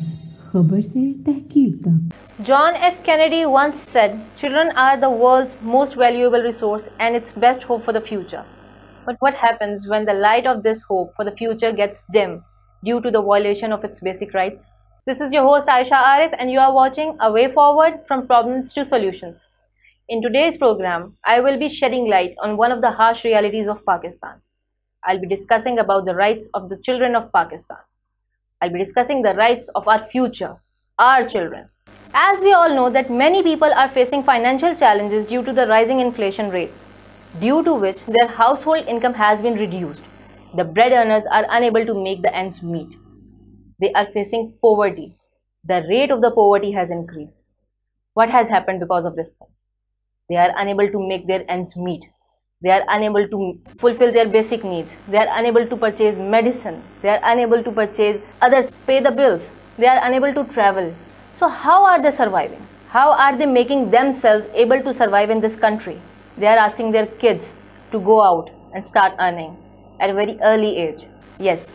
News, Khabar Say Tehqeeq Tak. John F. Kennedy once said, "Children are the world's most valuable resource and its best hope for the future." But what happens when the light of this hope for the future gets dim due to the violation of its basic rights? This is your host Aisha Arif, and you are watching A Way Forward from Problems to Solutions. In today's program, I will be shedding light on one of the harsh realities of Pakistan. I'll be discussing about the rights of the children of Pakistan. I'll be discussing the rights of our future, our children. As we all know that many people are facing financial challenges due to the rising inflation rates, due to which their household income has been reduced. The bread earners are unable to make the ends meet. They are facing poverty. The rate of the poverty has increased. What has happened because of this thing? They are unable to make their ends meet. They are unable to fulfill their basic needs. They are unable to purchase medicine. They are unable to purchase others, pay the bills. They are unable to travel. So how are they surviving? How are they making themselves able to survive in this country? They are asking their kids to go out and start earning at a very early age. Yes,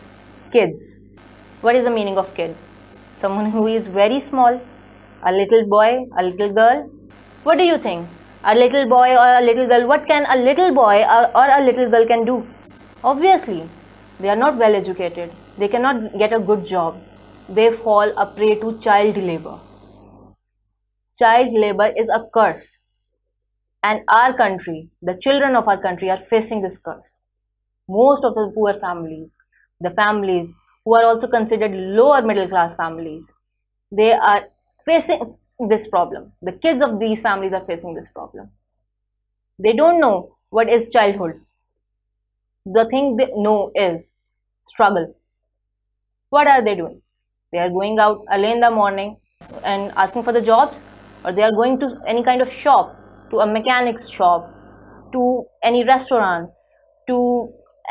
kids. What is the meaning of kid? Someone who is very small, a little boy, a little girl. What do you think? A little boy or a little girl, what can a little boy or a little girl can do? Obviously, they are not well educated. They cannot get a good job. They fall a prey to child labor. Child labor is a curse. And our country, the children of our country are facing this curse. Most of the poor families, the families who are also considered lower middle class families, they are facing this problem. The kids of these families are facing this problem. They don't know what is childhood. The thing they know is struggle. What are they doing? They are going out early in the morning and asking for the jobs, or they are going to any kind of shop, to a mechanic's shop, to any restaurant, to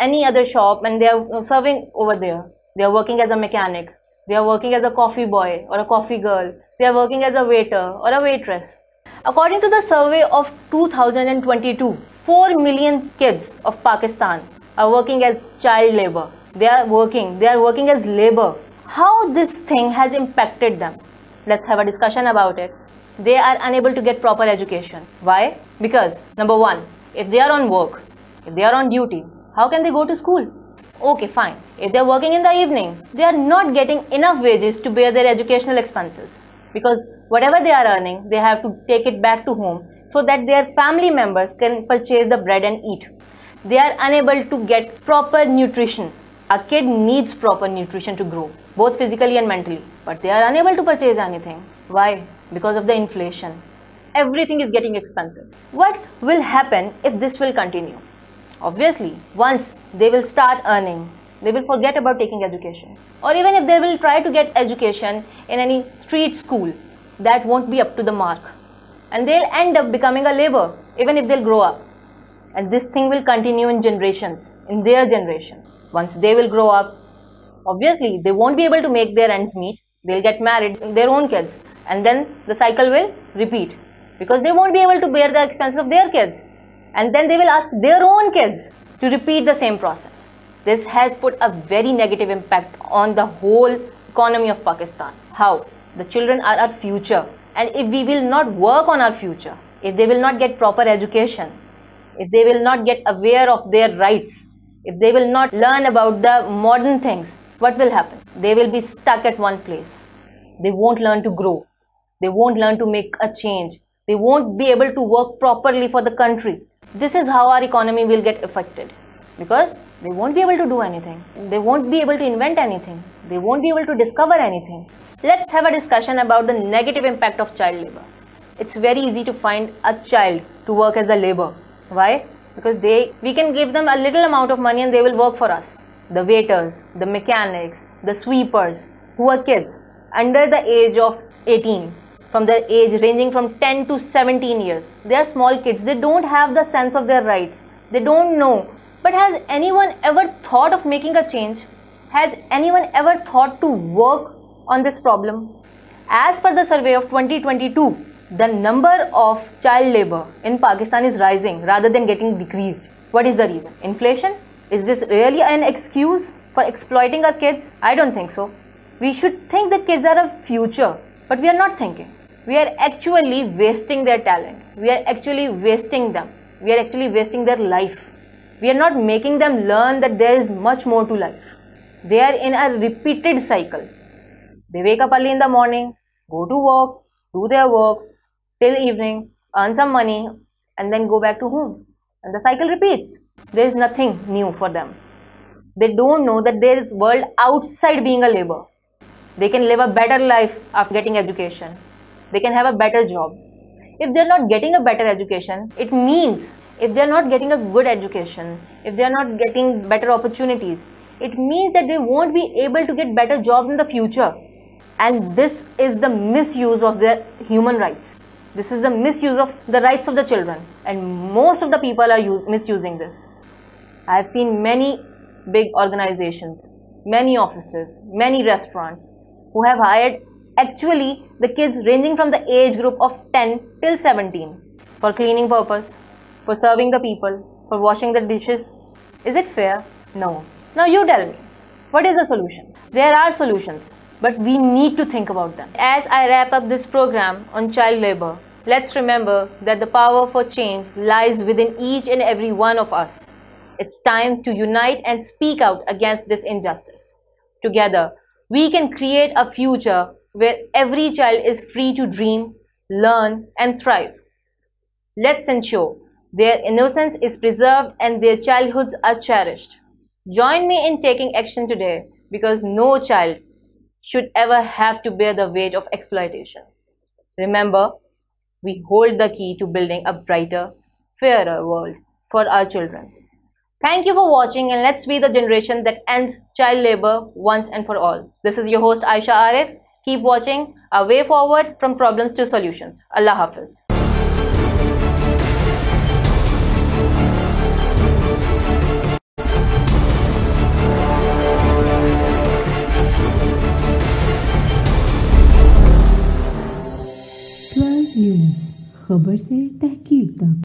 any other shop, and they are serving over there. They are working as a mechanic. They are working as a coffee boy or a coffee girl. They are working as a waiter or a waitress. According to the survey of 2022, 4 million kids of Pakistan are working as child labor. They are working as labor. How this thing has impacted them? Let's have a discussion about it. They are unable to get proper education. Why? Because number one, if they are on work, if they are on duty, how can they go to school? Okay, fine. If they are working in the evening, they are not getting enough wages to bear their educational expenses, because whatever they are earning, they have to take it back to home so that their family members can purchase the bread and eat. They are unable to get proper nutrition. A kid needs proper nutrition to grow, both physically and mentally, but they are unable to purchase anything. Why? Because of the inflation. Everything is getting expensive. What will happen if this will continue? Obviously, once they will start earning, they will forget about taking education. Or even if they will try to get education in any street school, that won't be up to the mark. And they'll end up becoming a labor, even if they'll grow up. And this thing will continue in generations, in their generation. Once they will grow up, obviously, they won't be able to make their ends meet. They'll get married, their own kids. And then the cycle will repeat, because they won't be able to bear the expenses of their kids. And then they will ask their own kids to repeat the same process. This has put a very negative impact on the whole economy of Pakistan. How? The children are our future. And if we will not work on our future, if they will not get proper education, if they will not get aware of their rights, if they will not learn about the modern things, what will happen? They will be stuck at one place. They won't learn to grow. They won't learn to make a change. They won't be able to work properly for the country. This is how our economy will get affected, because they won't be able to do anything. They won't be able to invent anything. They won't be able to discover anything. Let's have a discussion about the negative impact of child labor. It's very easy to find a child to work as a labor. Why? Because we can give them a little amount of money and they will work for us. The waiters, the mechanics, the sweepers, who are kids under the age of 18. From their age ranging from 10 to 17 years. They are small kids. They don't have the sense of their rights. They don't know. But has anyone ever thought of making a change? Has anyone ever thought to work on this problem? As per the survey of 2022, the number of child labor in Pakistan is rising rather than getting decreased. What is the reason? Inflation? Is this really an excuse for exploiting our kids? I don't think so. We should think that kids are a future, but we are not thinking. We are actually wasting their talent. We are actually wasting them. We are actually wasting their life. We are not making them learn that there is much more to life. They are in a repeated cycle. They wake up early in the morning, go to work, do their work till evening, earn some money, and then go back to home. And the cycle repeats. There is nothing new for them. They don't know that there is a world outside being a labor. They can live a better life after getting education. They can have a better job. If they are not getting a better education, it means if they are not getting a good education, if they are not getting better opportunities, it means that they won't be able to get better jobs in the future. And this is the misuse of their human rights. This is the misuse of the rights of the children. And most of the people are misusing this. I have seen many big organizations, many offices, many restaurants who have hired actually the kids ranging from the age group of 10 till 17 for cleaning purpose, for serving the people, for washing the dishes. Is it fair? No. Now you tell me, what is the solution? There are solutions, but we need to think about them. As I wrap up this program on child labor, let's remember that the power for change lies within each and every one of us. It's time to unite and speak out against this injustice. Together, we can create a future where every child is free to dream, learn, and thrive. Let's ensure their innocence is preserved and their childhoods are cherished. Join me in taking action today, because no child should ever have to bear the weight of exploitation. Remember, we hold the key to building a brighter, fairer world for our children. Thank you for watching, and let's be the generation that ends child labor once and for all. This is your host Aisha Arif. Keep watching A Way Forward from Problems to Solutions. Allah Hafiz. News, खबर से तहकीक तक।